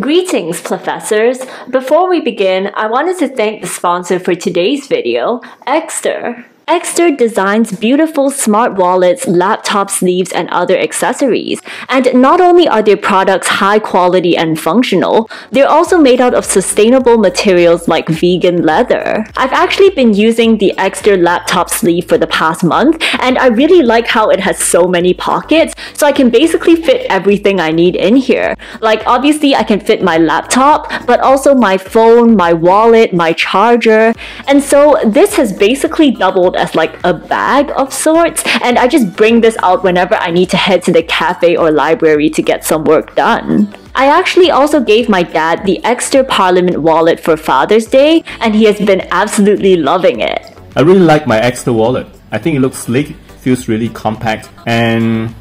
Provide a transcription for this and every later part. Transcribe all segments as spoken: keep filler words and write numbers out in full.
Greetings, professors! Before we begin, I wanted to thank the sponsor for today's video, Ekster. Ekster designs beautiful smart wallets, laptop sleeves, and other accessories. And not only are their products high quality and functional, they're also made out of sustainable materials like vegan leather. I've actually been using the Ekster laptop sleeve for the past month, and I really like how it has so many pockets, so I can basically fit everything I need in here. Like, obviously I can fit my laptop, but also my phone, my wallet, my charger. And so this has basically doubled as like a bag of sorts, and I just bring this out whenever I need to head to the cafe or library to get some work done. I actually also gave my dad the Ekster Parliament wallet for Father's Day, and he has been absolutely loving it. I really like my Ekster wallet. I think it looks sleek, feels really compact, and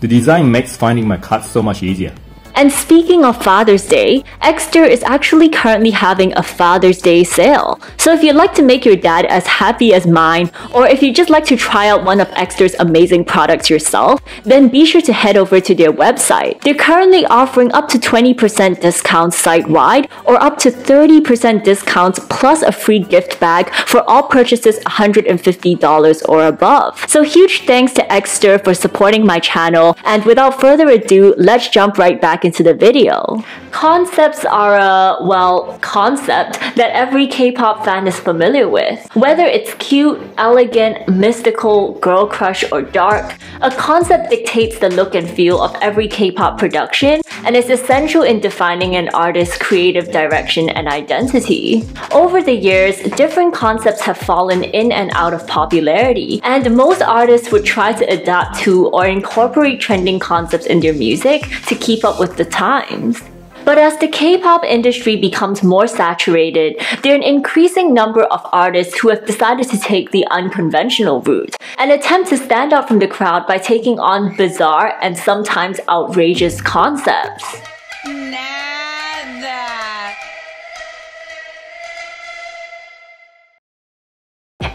the design makes finding my cards so much easier. And speaking of Father's Day, Ekster is actually currently having a Father's Day sale. So if you'd like to make your dad as happy as mine, or if you'd just like to try out one of Ekster's amazing products yourself, then be sure to head over to their website. They're currently offering up to twenty percent discount site-wide, or up to thirty percent discounts plus a free gift bag for all purchases one hundred fifty dollars or above. So huge thanks to Ekster for supporting my channel, and without further ado, let's jump right back into the video. Concepts are a, well, concept that every K-pop fan is familiar with. Whether it's cute, elegant, mystical, girl crush, or dark, a concept dictates the look and feel of every K-pop production and is essential in defining an artist's creative direction and identity. Over the years, different concepts have fallen in and out of popularity, and most artists would try to adapt to or incorporate trending concepts in their music to keep up with with the times. But as the K-pop industry becomes more saturated, there are an increasing number of artists who have decided to take the unconventional route, an attempt to stand out from the crowd by taking on bizarre and sometimes outrageous concepts.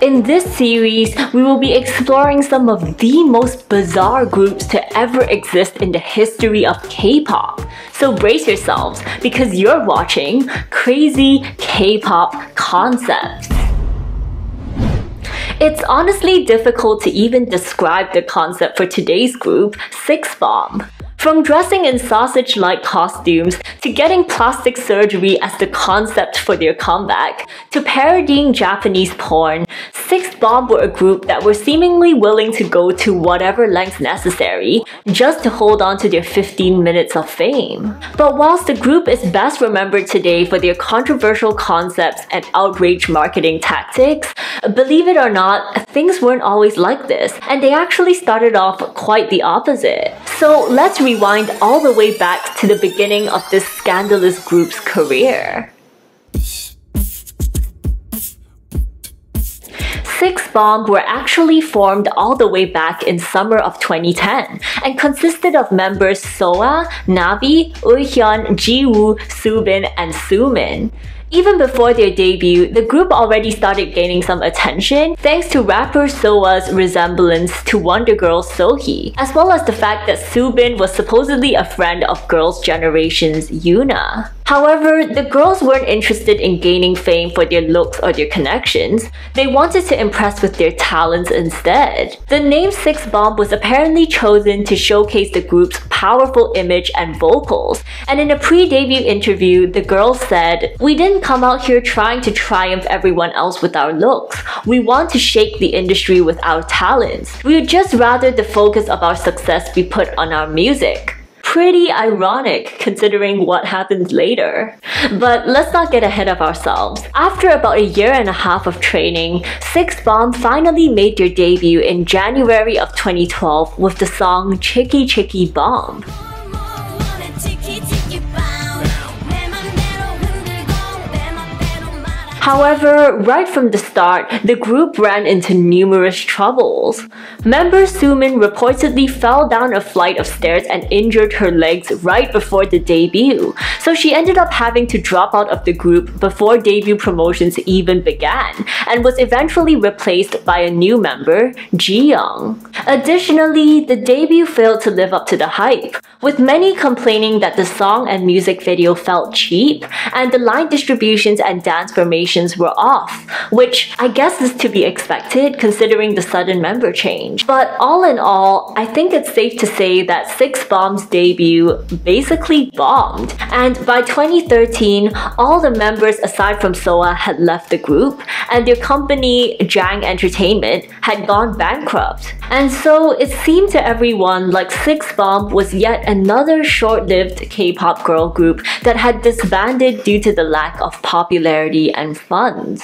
In this series, we will be exploring some of the most bizarre groups to ever exist in the history of K-pop. So brace yourselves, because you're watching Crazy K-pop Concepts. It's honestly difficult to even describe the concept for today's group, Six Bomb. From dressing in sausage-like costumes, to getting plastic surgery as the concept for their comeback, to parodying Japanese porn, Six Bomb were a group that were seemingly willing to go to whatever length necessary just to hold on to their fifteen minutes of fame. But whilst the group is best remembered today for their controversial concepts and outrage marketing tactics, believe it or not, things weren't always like this, and they actually started off quite the opposite. So let's rewind all the way back to the beginning of this scandalous group's career. Six Bomb were actually formed all the way back in summer of twenty ten and consisted of members Soa, Navi, Uhyun, Jiwoo, Subin, and Sumin. Even before their debut, the group already started gaining some attention thanks to rapper Soa's resemblance to Wonder Girls' Sohee, as well as the fact that Subin was supposedly a friend of Girls' Generation's Yuna. However, the girls weren't interested in gaining fame for their looks or their connections. They wanted to impress with their talents instead. The name Six Bomb was apparently chosen to showcase the group's powerful image and vocals, and in a pre-debut interview, the girls said, "We didn't come out here trying to triumph everyone else with our looks. We want to shake the industry with our talents. We would just rather the focus of our success be put on our music." Pretty ironic, considering what happened later. But let's not get ahead of ourselves. After about a year and a half of training, Six Bomb finally made their debut in January of twenty twelve with the song Chicky Chicky Bomb. However, right from the start, the group ran into numerous troubles. Member Soomin reportedly fell down a flight of stairs and injured her legs right before the debut, so she ended up having to drop out of the group before debut promotions even began, and was eventually replaced by a new member, Jiyoung. Additionally, the debut failed to live up to the hype, with many complaining that the song and music video felt cheap, and the line distributions and dance formations were off, which I guess is to be expected considering the sudden member change. But all in all, I think it's safe to say that Six Bomb's debut basically bombed, and by twenty thirteen, all the members aside from Soa had left the group, and their company, Jang Entertainment, had gone bankrupt. And so it seemed to everyone like Six Bomb was yet another short-lived K-pop girl group that had disbanded due to the lack of popularity and funds.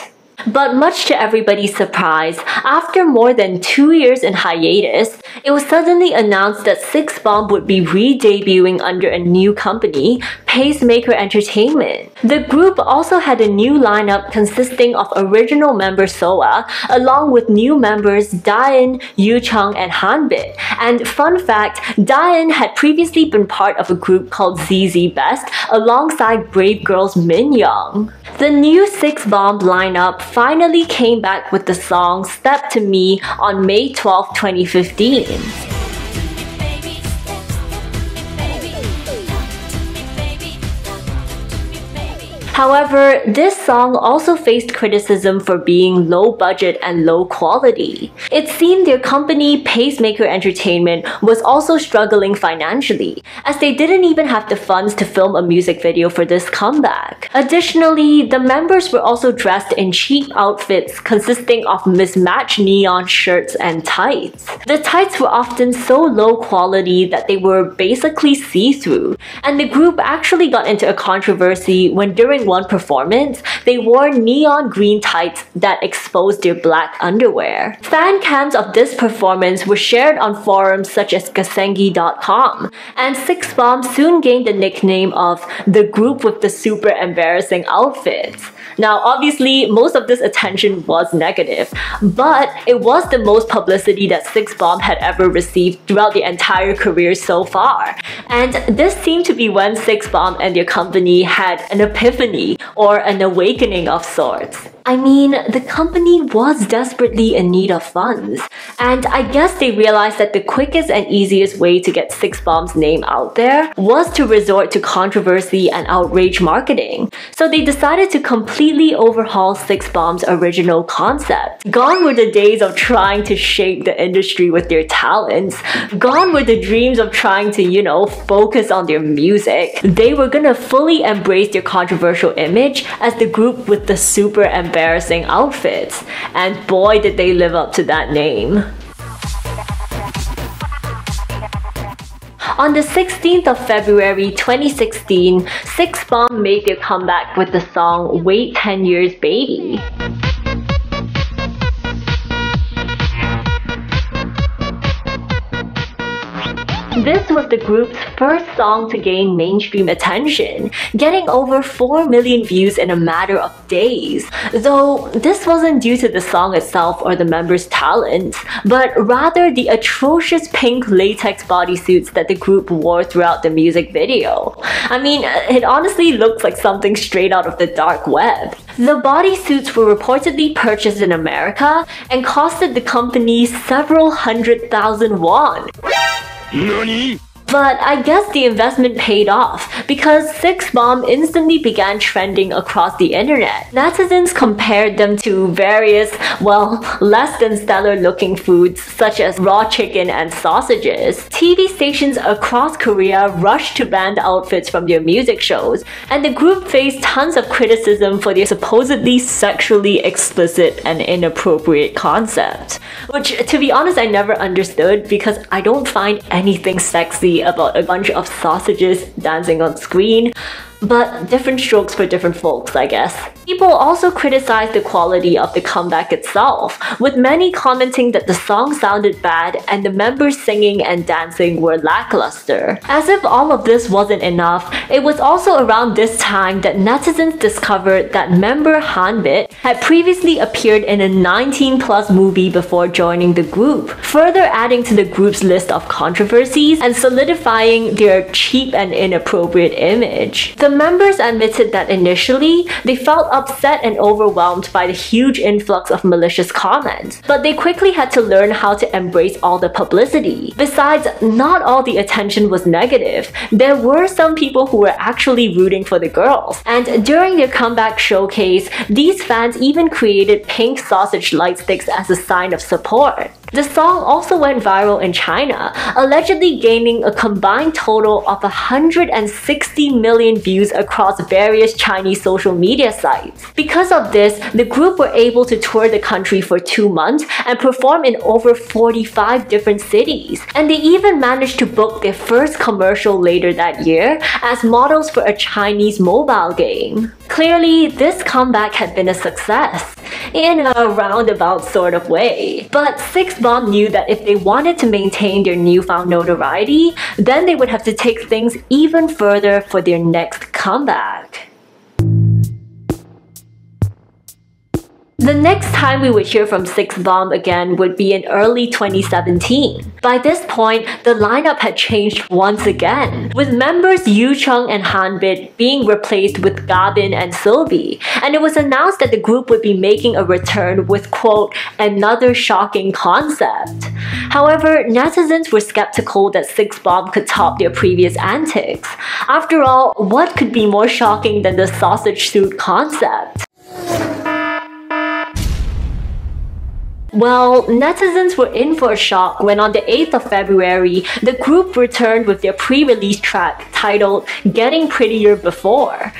But much to everybody's surprise, after more than two years in hiatus, it was suddenly announced that Six Bomb would be re-debuting under a new company, Pacemaker Entertainment. The group also had a new lineup consisting of original member Soa, along with new members Diane, Yucheng, and Hanbit. And fun fact, Diane had previously been part of a group called Z Z Best alongside Brave Girls' Min Young. The new Six Bomb lineup finally came back with the song Step to Me on May twelfth, twenty fifteen. However, this song also faced criticism for being low budget and low quality. It seemed their company, Pacemaker Entertainment, was also struggling financially, as they didn't even have the funds to film a music video for this comeback. Additionally, the members were also dressed in cheap outfits consisting of mismatched neon shirts and tights. The tights were often so low quality that they were basically see-through, and the group actually got into a controversy when during one performance, they wore neon green tights that exposed their black underwear. Fan cams of this performance were shared on forums such as Gasengi dot com, and Six Bomb soon gained the nickname of the group with the super embarrassing outfits. Now, obviously, most of this attention was negative, but it was the most publicity that Six Bomb had ever received throughout their entire career so far. And this seemed to be when Six Bomb and their company had an epiphany or an awakening of sorts. I mean, the company was desperately in need of funds, and I guess they realized that the quickest and easiest way to get Six Bomb's name out there was to resort to controversy and outrage marketing. So they decided to completely overhaul Six Bomb's original concept. Gone were the days of trying to shape the industry with their talents. Gone were the dreams of trying to, you know, focus on their music. They were gonna fully embrace their controversial image as the group with the super embarrassing embarrassing outfits, and boy did they live up to that name. On the sixteenth of February twenty sixteen, Six Bomb made their comeback with the song Wait ten years Baby. This was the group's first song to gain mainstream attention, getting over four million views in a matter of days. Though this wasn't due to the song itself or the members' talent, but rather the atrocious pink latex bodysuits that the group wore throughout the music video. I mean, it honestly looks like something straight out of the dark web. The bodysuits were reportedly purchased in America and costed the company several hundred thousand won. NANI? But I guess the investment paid off, because Six Bomb instantly began trending across the internet. Netizens compared them to various, well, less than stellar looking foods such as raw chicken and sausages. T V stations across Korea rushed to ban the outfits from their music shows, and the group faced tons of criticism for their supposedly sexually explicit and inappropriate concept. Which, to be honest, I never understood, because I don't find anything sexy about a bunch of sausages dancing on screen. but different strokes for different folks, I guess. People also criticized the quality of the comeback itself, with many commenting that the song sounded bad and the members' singing and dancing were lackluster. As if all of this wasn't enough, it was also around this time that netizens discovered that member Hanbit had previously appeared in a nineteen plus movie before joining the group, further adding to the group's list of controversies and solidifying their cheap and inappropriate image. The members admitted that initially, they felt upset and overwhelmed by the huge influx of malicious comments, but they quickly had to learn how to embrace all the publicity. Besides, not all the attention was negative. There were some people who were actually rooting for the girls, and during their comeback showcase, these fans even created pink sausage light sticks as a sign of support. The song also went viral in China, allegedly gaining a combined total of one hundred sixty million views across various Chinese social media sites. Because of this, the group were able to tour the country for two months and perform in over forty-five different cities. And they even managed to book their first commercial later that year as models for a Chinese mobile game. Clearly, this comeback had been a success, in a roundabout sort of way. But Six Bomb knew that if they wanted to maintain their newfound notoriety, then they would have to take things even further for their next comeback. The next time we would hear from Six Bomb again would be in early twenty seventeen. By this point, the lineup had changed once again, with members Yucheng and Hanbit being replaced with Gabin and Sylvie, and it was announced that the group would be making a return with, quote, another shocking concept. However, netizens were skeptical that Six Bomb could top their previous antics. After all, what could be more shocking than the sausage suit concept? Well, netizens were in for a shock when on the eighth of February, the group returned with their pre-release track titled Getting Prettier Before.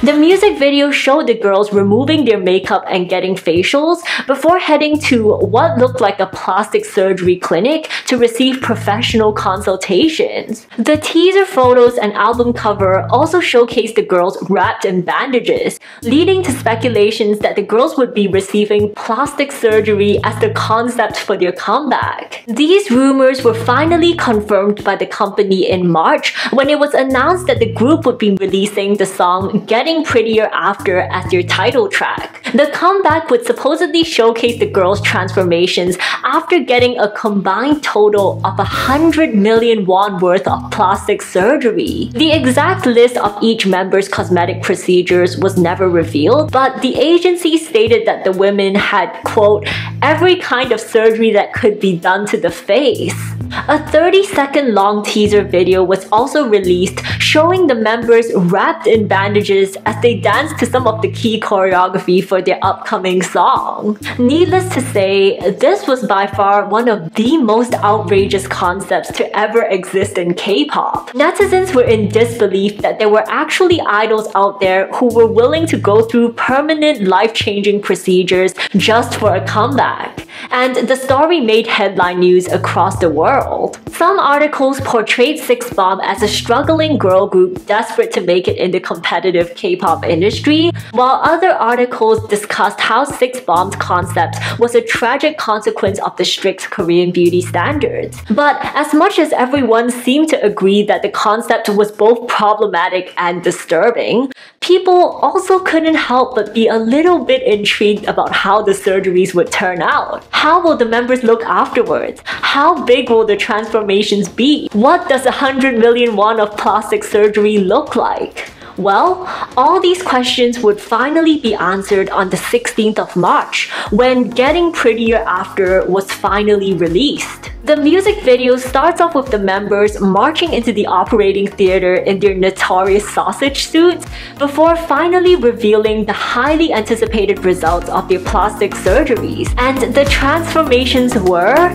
The music video showed the girls removing their makeup and getting facials before heading to what looked like a plastic surgery clinic to receive professional consultations. The teaser photos and album cover also showcased the girls wrapped in bandages, leading to speculations that the girls would be receiving plastic surgery as the concept for their comeback. These rumors were finally confirmed by the company in March when it was announced that the group would be releasing the song Getting Prettier After as their title track. The comeback would supposedly showcase the girls' transformations after getting a combined total of one hundred million won worth of plastic surgery. The exact list of each member's cosmetic procedures was never revealed, but the agency stated that the women had, quote, every kind of surgery that could be done to the face. A thirty second long teaser video was also released showing the members wrapped in bandages as they danced to some of the key choreography for their upcoming song. Needless to say, this was by far one of the most outrageous concepts to ever exist in K-pop. Netizens were in disbelief that there were actually idols out there who were willing to go through permanent life-changing procedures just for a comeback. And the story made headline news across the world. Some articles portrayed Six Bomb as a struggling girl group desperate to make it in the competitive K-pop industry, while other articles discussed how Six Bomb's concept was a tragic consequence of the strict Korean beauty standards. But as much as everyone seemed to agree that the concept was both problematic and disturbing, people also couldn't help but be a little bit intrigued about how the surgeries would turn out. How will the members look afterwards? How big will the transformations be? What does one hundred million won of plastic surgery look like? Well, all these questions would finally be answered on the sixteenth of March, when Getting Prettier After was finally released. The music video starts off with the members marching into the operating theater in their notorious sausage suits before finally revealing the highly anticipated results of their plastic surgeries. And the transformations were,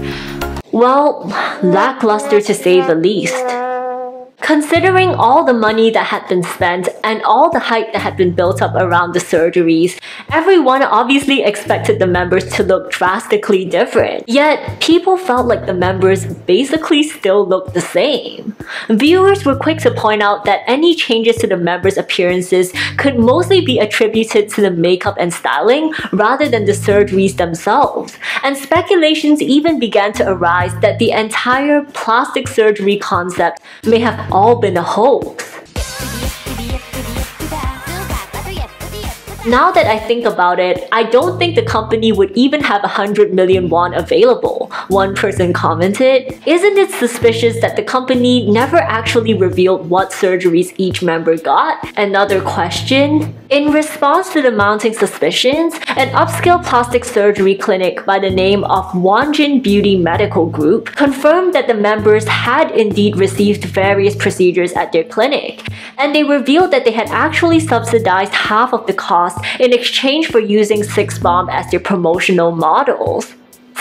well, lackluster to say the least. Considering all the money that had been spent and all the hype that had been built up around the surgeries, everyone obviously expected the members to look drastically different. Yet, people felt like the members basically still looked the same. Viewers were quick to point out that any changes to the members' appearances could mostly be attributed to the makeup and styling rather than the surgeries themselves, and speculations even began to arise that the entire plastic surgery concept may have all been a hoax. Now that I think about it, I don't think the company would even have one hundred million won available, one person commented. Isn't it suspicious that the company never actually revealed what surgeries each member got? Another question. In response to the mounting suspicions, an upscale plastic surgery clinic by the name of Wanjin Beauty Medical Group confirmed that the members had indeed received various procedures at their clinic, and they revealed that they had actually subsidized half of the cost in exchange for using Six Bomb as their promotional models.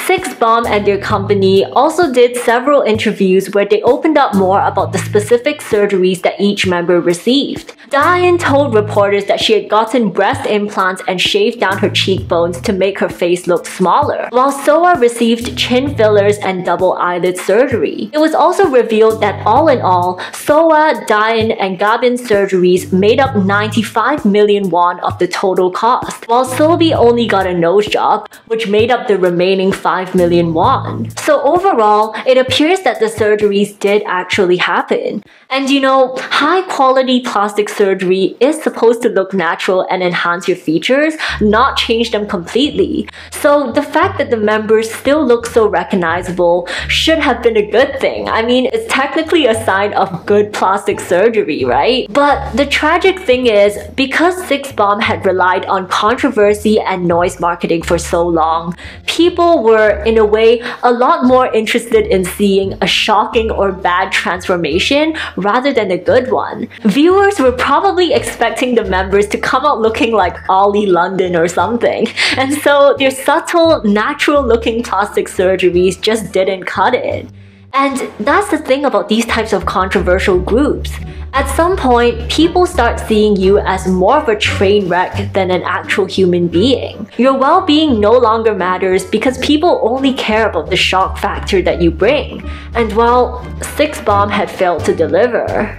Six Bomb and their company also did several interviews where they opened up more about the specific surgeries that each member received. Diane told reporters that she had gotten breast implants and shaved down her cheekbones to make her face look smaller, while Soa received chin fillers and double eyelid surgery. It was also revealed that all in all, Soa, Diane, and Gabin's surgeries made up ninety-five million won of the total cost, while Sylvie only got a nose job, which made up the remaining five million won. So overall, it appears that the surgeries did actually happen. And you know, high quality plastic surgery is supposed to look natural and enhance your features, not change them completely. So the fact that the members still look so recognizable should have been a good thing. I mean, it's technically a sign of good plastic surgery, right? But the tragic thing is, because Six Bomb had relied on controversy and noise marketing for so long, people were were, in a way, a lot more interested in seeing a shocking or bad transformation rather than a good one. Viewers were probably expecting the members to come out looking like Ollie London or something, and so their subtle, natural-looking plastic surgeries just didn't cut it. And that's the thing about these types of controversial groups. At some point, people start seeing you as more of a train wreck than an actual human being. Your well-being no longer matters because people only care about the shock factor that you bring. And well, Six Bomb had failed to deliver.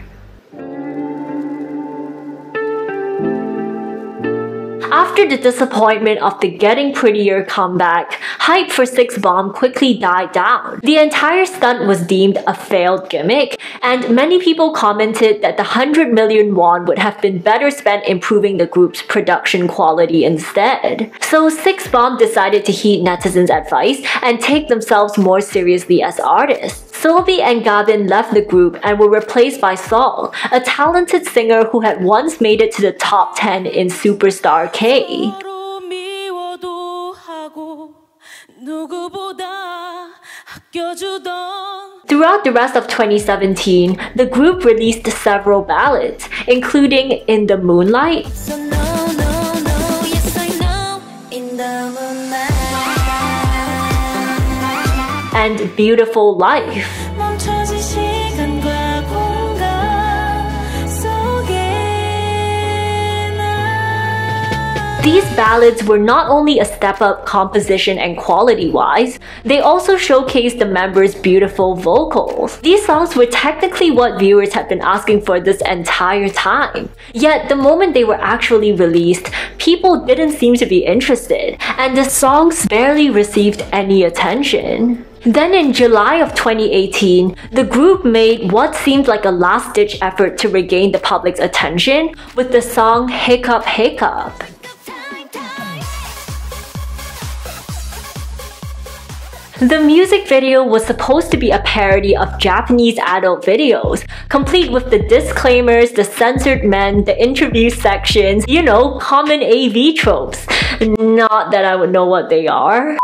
After the disappointment of the Getting Prettier comeback, hype for Six Bomb quickly died down. The entire stunt was deemed a failed gimmick, and many people commented that the one hundred million won would have been better spent improving the group's production quality instead. So Six Bomb decided to heed netizens' advice and take themselves more seriously as artists. Sylvie and Gabin left the group and were replaced by Sol, a talented singer who had once made it to the top ten in Superstar K. Throughout the rest of twenty seventeen, the group released several ballads, including In the Moonlight, so no, no, no, yes, I know. In the Moonlight, and Beautiful Life. These ballads were not only a step up composition and quality-wise, they also showcased the members' beautiful vocals. These songs were technically what viewers had been asking for this entire time. Yet, the moment they were actually released, people didn't seem to be interested, and the songs barely received any attention. Then in July of twenty eighteen, the group made what seemed like a last-ditch effort to regain the public's attention with the song Hiccup Hiccup. The music video was supposed to be a parody of Japanese adult videos, complete with the disclaimers, the censored men, the interview sections, you know, common A V tropes. Not that I would know what they are.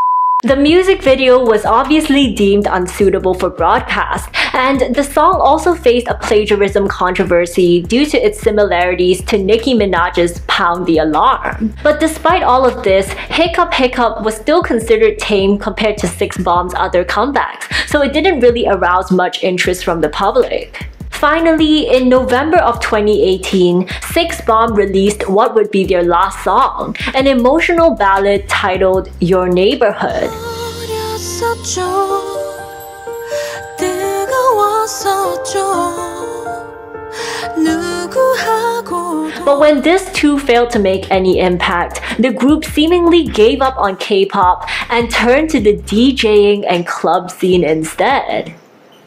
The music video was obviously deemed unsuitable for broadcast, and the song also faced a plagiarism controversy due to its similarities to Nicki Minaj's Pound the Alarm. But despite all of this, Hiccup Hiccup was still considered tame compared to Six Bomb's other comebacks, so it didn't really arouse much interest from the public. Finally, in November of twenty eighteen, Six Bomb released what would be their last song, an emotional ballad titled Your Neighborhood. But when this too failed to make any impact, the group seemingly gave up on K-pop and turned to the DJing and club scene instead.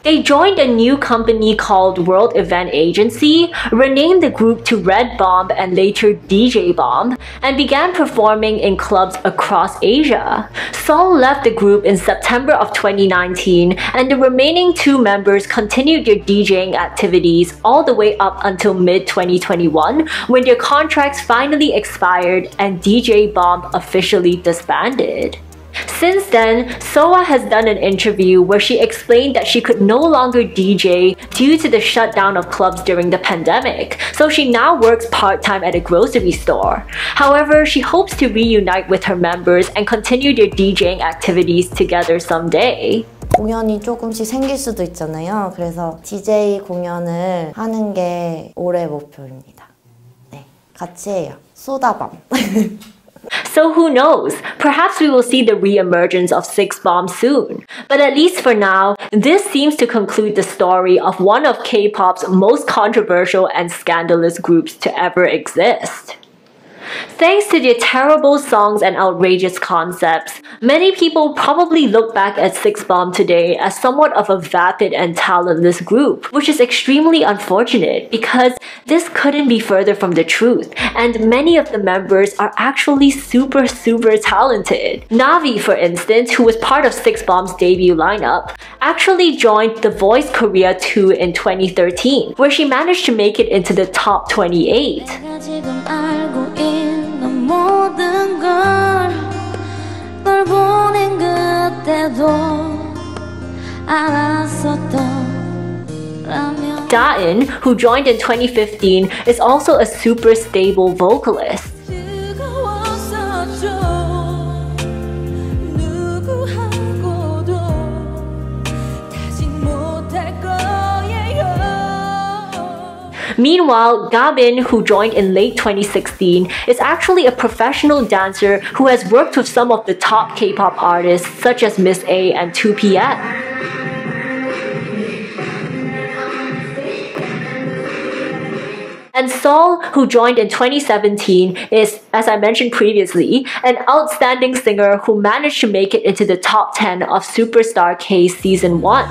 They joined a new company called World Event Agency, renamed the group to Red Bomb and later D J Bomb, and began performing in clubs across Asia. Sol left the group in September of twenty nineteen, and the remaining two members continued their DJing activities all the way up until mid twenty twenty-one, when their contracts finally expired and D J Bomb officially disbanded. Since then, Soa has done an interview where she explained that she could no longer D J due to the shutdown of clubs during the pandemic, so she now works part-time at a grocery store. However, she hopes to reunite with her members and continue their DJing activities together someday. 공연이 조금씩 생길 수도 있잖아요. 그래서 디제이 공연을 하는 게 올해 목표입니다. 네, 같이 해요. 소다밤. So who knows, perhaps we will see the re-emergence of Six Bomb soon. But at least for now, this seems to conclude the story of one of K-pop's most controversial and scandalous groups to ever exist. Thanks to their terrible songs and outrageous concepts, many people probably look back at Six Bomb today as somewhat of a vapid and talentless group, which is extremely unfortunate because this couldn't be further from the truth, and many of the members are actually super super talented. Navi, for instance, who was part of Six Bomb's debut lineup, actually joined The Voice Korea two in twenty thirteen, where she managed to make it into the top twenty-eight. Diane, who joined in twenty fifteen, is also a super stable vocalist. Meanwhile, Gabin, who joined in late twenty sixteen, is actually a professional dancer who has worked with some of the top K-pop artists such as Miss A and two P M. And Sol, who joined in twenty seventeen, is, as I mentioned previously, an outstanding singer who managed to make it into the top ten of Superstar K Season one.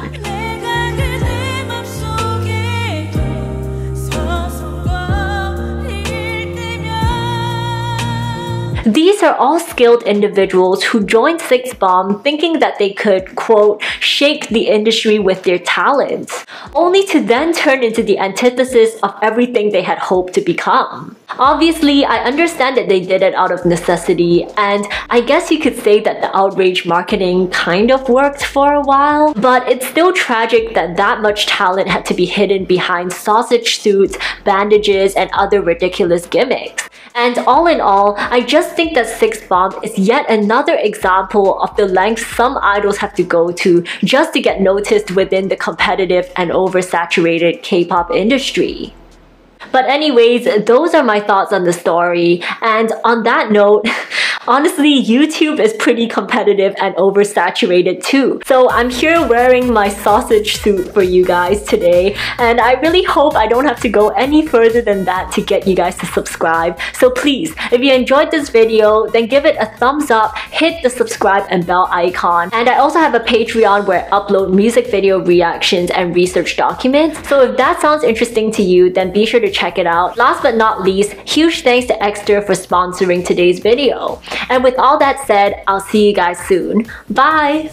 These are all skilled individuals who joined Six Bomb thinking that they could, quote, shake the industry with their talents, only to then turn into the antithesis of everything they had hoped to become. Obviously, I understand that they did it out of necessity, and I guess you could say that the outrage marketing kind of worked for a while, but it's still tragic that that much talent had to be hidden behind sausage suits, bandages, and other ridiculous gimmicks. And all in all, I just think that Six Bomb is yet another example of the lengths some idols have to go to just to get noticed within the competitive and oversaturated K-pop industry. But anyways, those are my thoughts on the story, and on that note, honestly, YouTube is pretty competitive and oversaturated too. So I'm here wearing my sausage suit for you guys today, and I really hope I don't have to go any further than that to get you guys to subscribe. So please, if you enjoyed this video, then give it a thumbs up, hit the subscribe and bell icon, and I also have a Patreon where I upload music video reactions and research documents. So if that sounds interesting to you, then be sure to check it out. Last but not least, huge thanks to Ekster for sponsoring today's video. And with all that said, I'll see you guys soon. Bye!